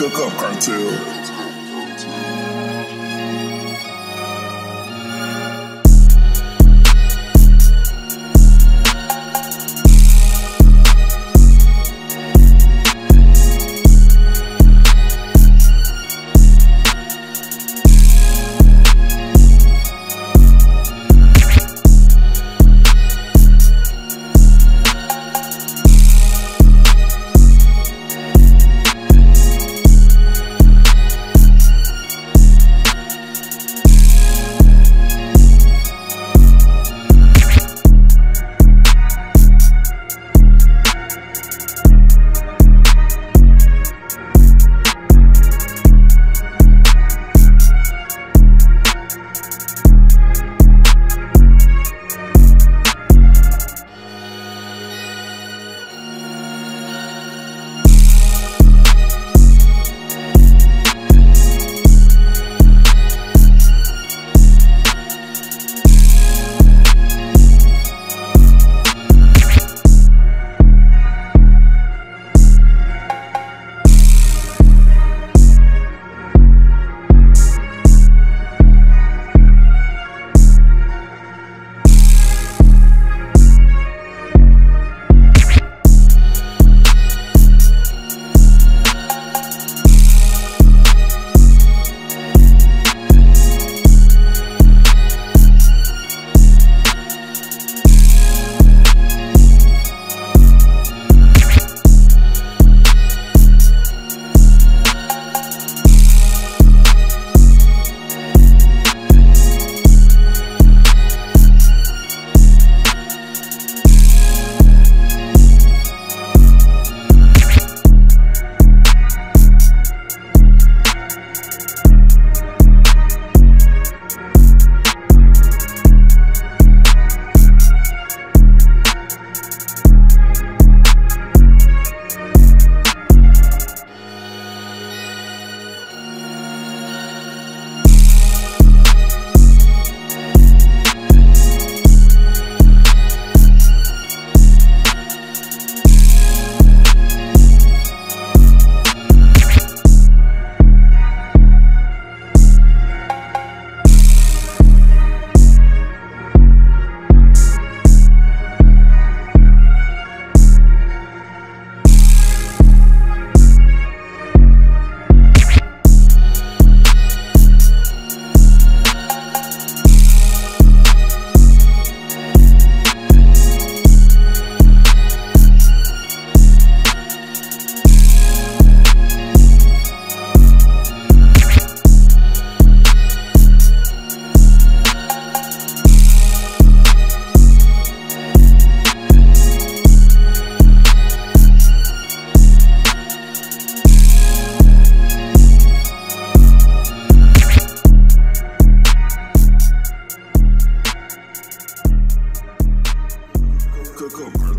Cook Up Cartel. Cook up.